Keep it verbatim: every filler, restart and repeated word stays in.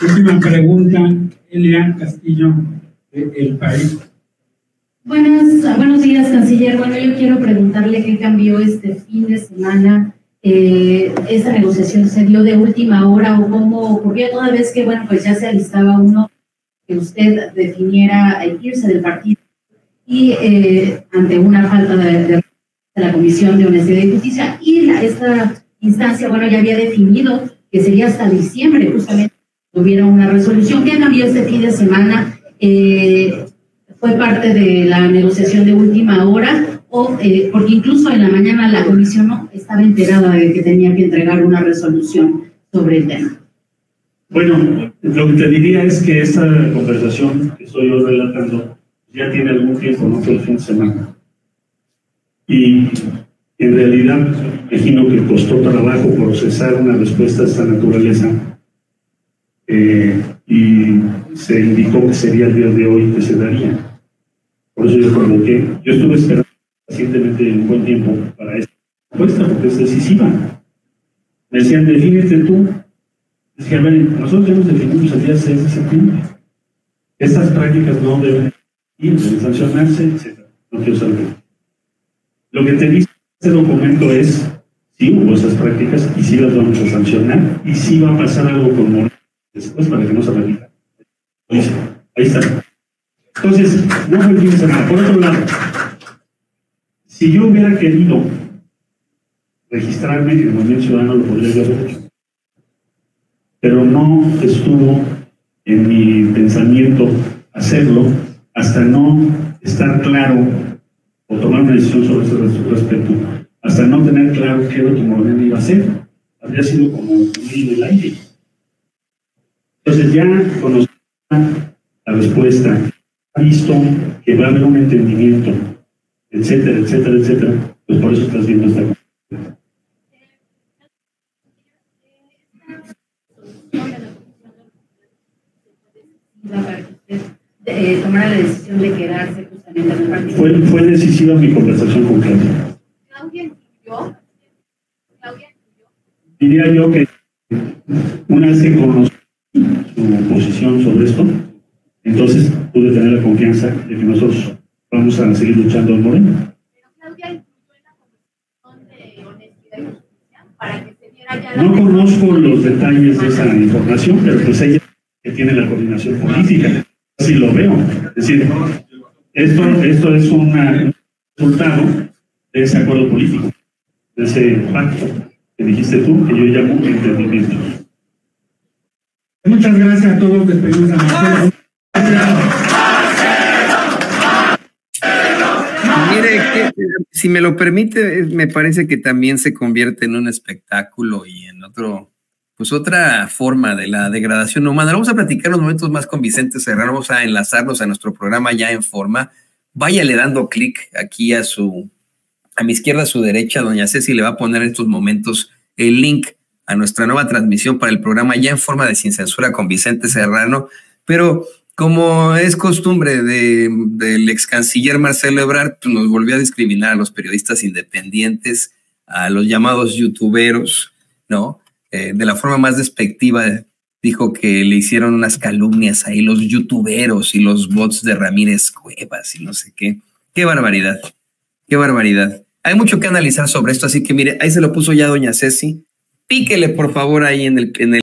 Última pregunta, Elena Castillo, de El País. Buenas, buenos días, canciller. Bueno, yo quiero preguntarle qué cambió este fin de semana. Eh, ¿Esta negociación se dio de última hora o cómo ocurrió? Toda vez que, bueno, pues ya se alistaba uno que usted definiera irse del partido y eh, ante una falta de, de la Comisión de Honestidad y Justicia y la, esta instancia, bueno, ya había definido que sería hasta diciembre justamente hubiera una resolución. ¿Qué cambió este fin de semana? Eh, ¿Fue parte de la negociación de última hora? O, eh, porque incluso en la mañana la comisión no estaba enterada de que tenía que entregar una resolución sobre el tema. Bueno, lo que te diría es que esta conversación que estoy yo relatando ya tiene algún tiempo, no fue el fin de semana. Y en realidad, imagino que costó trabajo procesar una respuesta de esta naturaleza. Eh, y se indicó que sería el día de hoy que se daría. Por eso yo provoqué. Yo estuve esperando pacientemente un buen tiempo para esta respuesta, porque es decisiva. Me decían, defínete tú. Dije, a ver, nosotros ya nos definimos el día seis de septiembre. Estas prácticas no deben ir, deben sancionarse, etcétera. No quiero saber. Lo que te dice este documento es, sí hubo esas prácticas y sí las vamos a sancionar y sí va a pasar algo con Moreno después para que no se repita. Ahí está. Entonces, no fue el fin de semana. Por otro lado, si yo hubiera querido registrarme en el Movimiento Ciudadano, lo podría haber hecho. Pero no estuvo en mi pensamiento hacerlo hasta no estar claro o tomar una decisión sobre ese respecto, hasta no tener claro qué era lo que Moreno iba a hacer. Habría sido como un en el aire. Entonces ya conocida la respuesta, ha visto que va a haber un entendimiento, etcétera, etcétera, etcétera, pues por eso estás viendo esta cosa. Eh, tomara la decisión de quedarse justamente en el partido. Fue, fue decisiva mi conversación con Claudia. ¿Claudia incluyó? ¿Claudia incluyó? Diría yo que una vez que conocí su posición sobre esto, entonces pude tener la confianza de que nosotros vamos a seguir luchando al Moreno. ¿Pero Claudia incluyó en la Comisión de Honestidad y Justicia para que se diera ya la... No conozco los detalles de esa información, pero pues ella que tiene la coordinación política. Así lo veo. Es decir, esto, esto es un resultado de ese acuerdo político, de ese pacto que dijiste tú, que yo llamo entendimiento. Muchas gracias a todos. Despedimos a Marcelo. Mire, si me lo permite, me parece que también se convierte en un espectáculo y en otro... pues otra forma de la degradación humana. Vamos a platicar los momentos más con Vicente Serrano, vamos a enlazarnos a nuestro programa ya en forma. Váyale dando clic aquí a su, a mi izquierda, a su derecha, doña Ceci le va a poner en estos momentos el link a nuestra nueva transmisión para el programa ya en forma de Sin Censura con Vicente Serrano, pero como es costumbre de, del ex canciller Marcelo Ebrard, pues nos volvió a discriminar a los periodistas independientes, a los llamados youtuberos, ¿no? Eh, de la forma más despectiva, dijo que le hicieron unas calumnias ahí los youtuberos y los bots de Ramírez Cuevas y no sé qué. Qué barbaridad, qué barbaridad. Hay mucho que analizar sobre esto, así que mire, ahí se lo puso ya doña Ceci. Píquele por favor ahí en el... En el